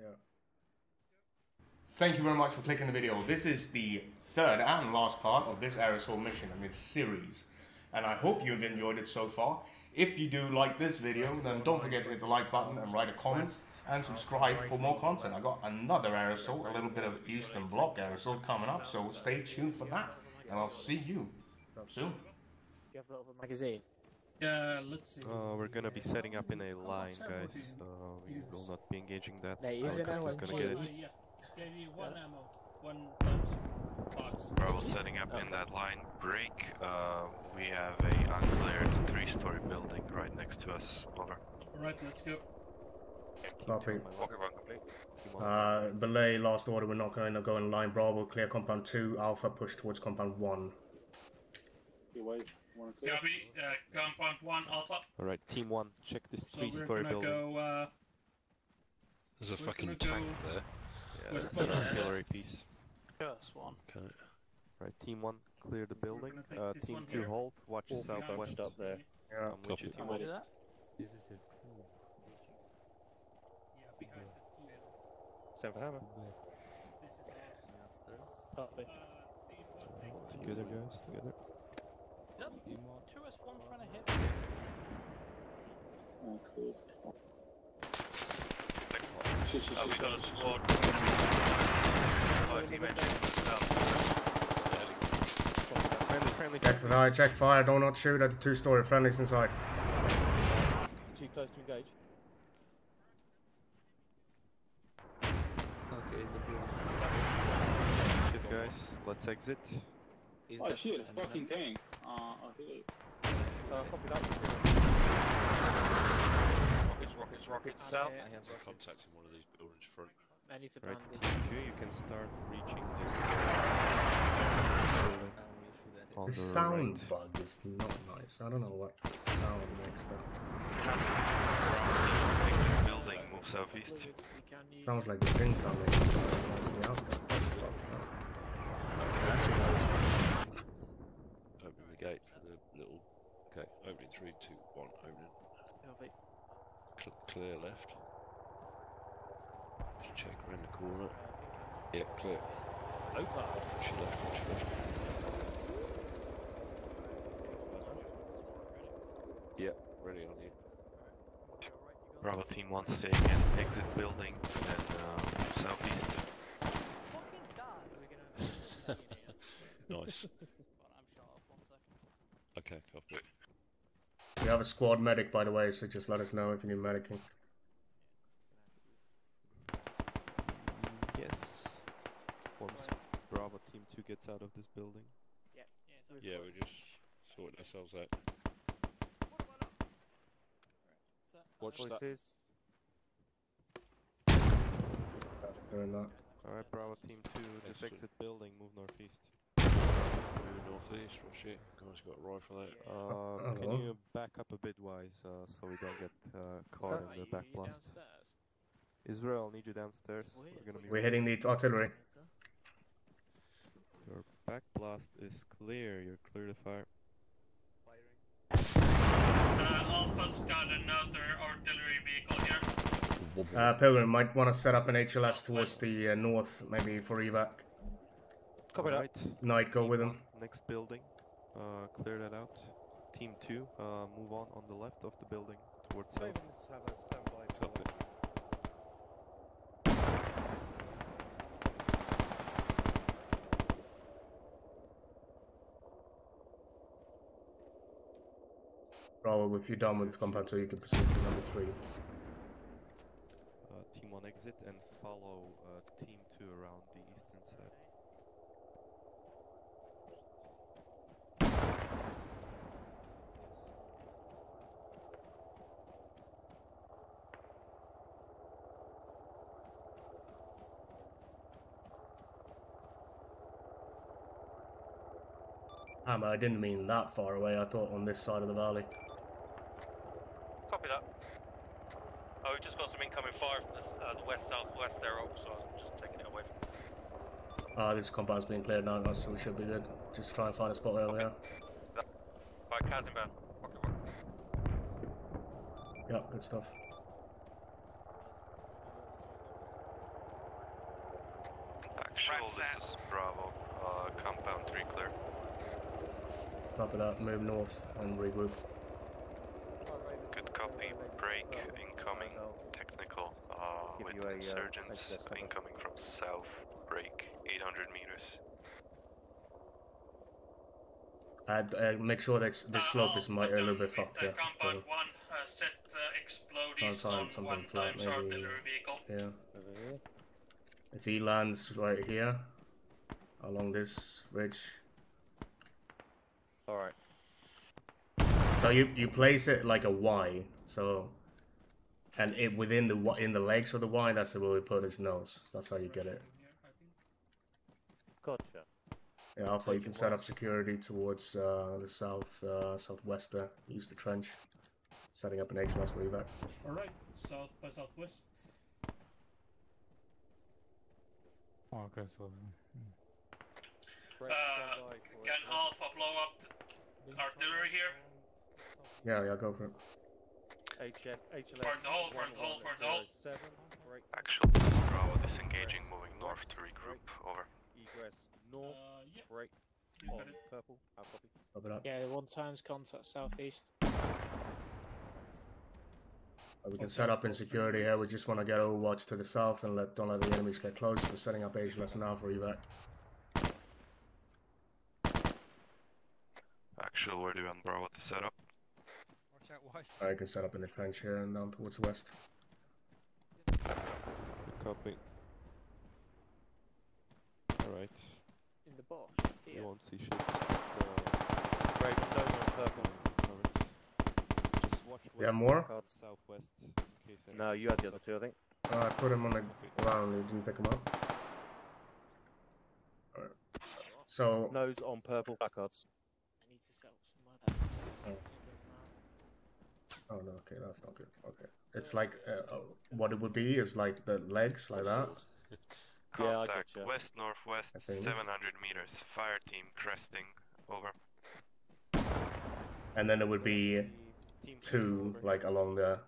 Yeah. Thank you very much for clicking the video. This is the third and last part of this aerosol mission and its series, and I hope you've enjoyed it so far. If you do like this video, then don't forget to hit the like button and write a comment and subscribe for more content. I got another aerosol, a little bit of Eastern Bloc aerosol coming up, so stay tuned for that, and I'll see you soon. Do you have the other magazine? Yeah, let's see. We're gonna be setting up in a line, guys, so we will not be engaging that. Our helicopter's gonna get it. Yeah, one ammo, one box. Bravo setting up in that line break. We have a uncleared 3-story building right next to us. Over. Alright, let's go. Copy. Belay, last order, we're not going to go in line. Bravo, clear compound 2, Alpha, push towards compound 1. Copy, compound 1, Alpha. Alright, team 1, check this 3-story building. Go, there's a fucking tank there. Yeah, that's an artillery piece. Just one. Okay. Right, team 1, clear the building. Team 2, hold. Watch southwest up there. Yeah, I'm with you, team 1. This is it. Yeah, behind the team. Stand for hammer. This is upstairs. Together, guys, together. 2S1 trying to hit. Oh, cool. We got a squad. Friendly, friendly. Check fire, do not shoot at the 2-story. Friendly's inside. Too close to engage. Okay, the BMP. Good guys, let's exit. Oh shit, fucking tank. Copy that. Rockets south. I have contacts in one of these buildings front. I need to bandage. Right, team 2, you can start reaching this building. The sound bug is not nice. I don't know what sound makes that. Building, move southeast. Sounds like it's incoming, but it sounds the outcome. Open the gate for the little. Okay, opening 3, 2, 1, opening. Clear left. Check around the corner. Yep, clear. Opa! She left, she left. Yep, ready on you. Bravo team 1 staying in, exit building, and southeast. Fucking die! Nice. Okay, copy. We have a squad medic, by the way, so just let us know if you need medicing. Yes. Once Bravo Team 2 gets out of this building. Yeah, yeah, we're just sorting ourselves out. Watch voices. Alright, Bravo Team 2, just exit building, move northeast. Northeast, well shit, guys got a rifle out. Can you back up a bit, Wise, so we don't get caught in the back blast? Israel, I'll need you downstairs. We're hitting the artillery. Your back blast is clear, you're clear to fire. Alpha's got another artillery vehicle here. Pilgrim might want to set up an HLS towards the north, maybe for evac. Copy that. Knight, go with him. Next building, clear that out. Team 2, move on the left of the building towards south. Copy. Bravo, if you're done with compound 2, you can proceed to number 3. Team 1 exit and follow Team 2 around the eastern side. Hammer, I didn't mean that far away, I thought on this side of the valley. Copy that. Oh, we just got some incoming fire from the west-southwest there, so I'm just taking it away from this compound's being cleared now, so we should be good. Just try and find a spot over here. By Kazimban. Yep, good stuff. Central, this is Bravo. Compound 3 clear. Copy that, move north and regroup. Good copy, break incoming, technical with insurgents, incoming from south, break 800 meters. Make sure that the slope is a little bit fucked here. Compound 1, set explodies on one times artillery vehicle. Yeah. If he lands right here, along this ridge. Alright. So you place it like a Y, so... And it within the legs of the Y, that's where we put his nose. So that's how you get it. Gotcha. Yeah, also you can set up security towards the south, southwest there. Use the trench. Setting up an HLS revac. Alright, south by southwest. Oh, okay, so... can Alpha blow up artillery here? Yeah, go for it. HLS. Burn the hole. Actual, this is Bravo, disengaging, moving north to regroup, over. Egress, north, break, purple, I'll copy. Copy that. Yeah, 1 times contact southeast. We can set up in security here. We just want to get overwatch to the south and don't let the enemies get close. We're setting up HLS now for evac. Actual, where do you want Bravo to set up? Watch out, Wise. I can set up in the trench here and down towards west. Copy. Alright. In the box? You won't see shit. Great, purple. Yeah, more? No, you had the other two, I think. I put him on the ground and didn't pick him up. Alright. So. Nose on purple placards. I need to set up some other. Oh no, okay, that's not good. Okay. It's like, what it would be is like the legs, like that. Contact, yeah, west northwest, 700 meters. Fire team cresting, over. And then it would be. 2, like along the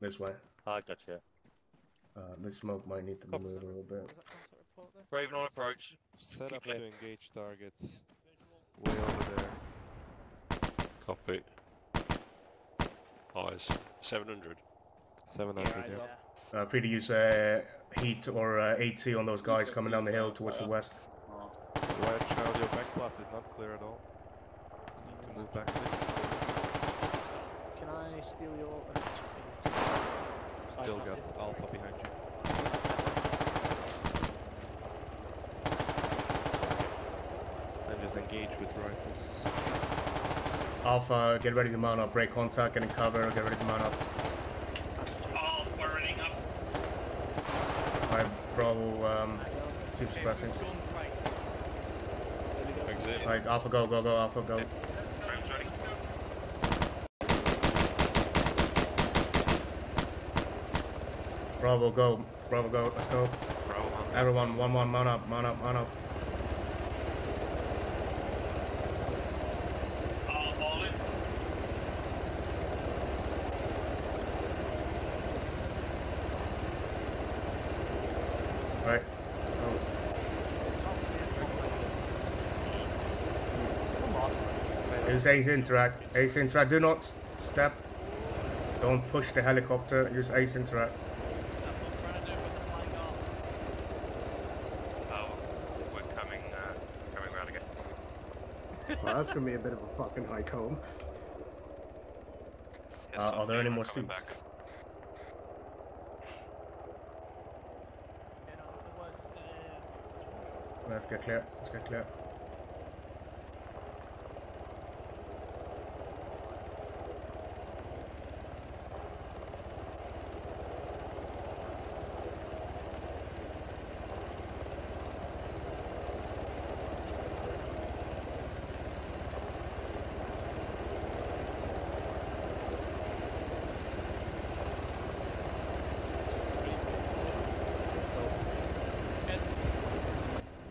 this way. I gotcha. This smoke might need to move a little bit. Raven on approach. Set up to engage targets. Way over there. Copy. Eyes. 700. 700. Yeah. Free to use heat or AT on those guys coming down the hill towards the west. Right, Charlie, your back blast is not clear at all. Need to move back a bit. Can I steal your... Still got Alpha behind you. And just engage with rifles. Alpha, get ready to mount up. Break contact, get in cover, get ready to mount up. Alpha, running up. Alright, Bravo, keep suppressing. Alright, Alpha, go, Alpha, go. Bravo, go, let's go. Bravo, everyone, 1-1, mount up. All in. Right. Use Ace Interact. Do not step. Don't push the helicopter. Use Ace Interact. That's gonna be a bit of a fucking hike home. Yes, are there any more seats? Back. Let's get clear.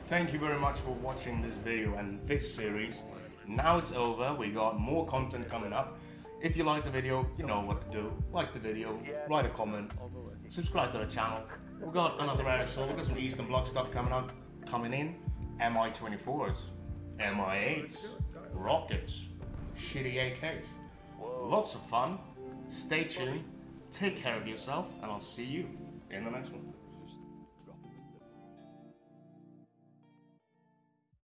Thank you very much for watching this video and this series. Now it's over, we got more content coming up. If you like the video, you know what to do. Like the video, write a comment, subscribe to the channel. We've got another episode, we've got some Eastern Bloc stuff coming up. coming in, MI24s, MI8s, rockets, shitty AKs. Lots of fun. Stay tuned, take care of yourself, and I'll see you in the next one.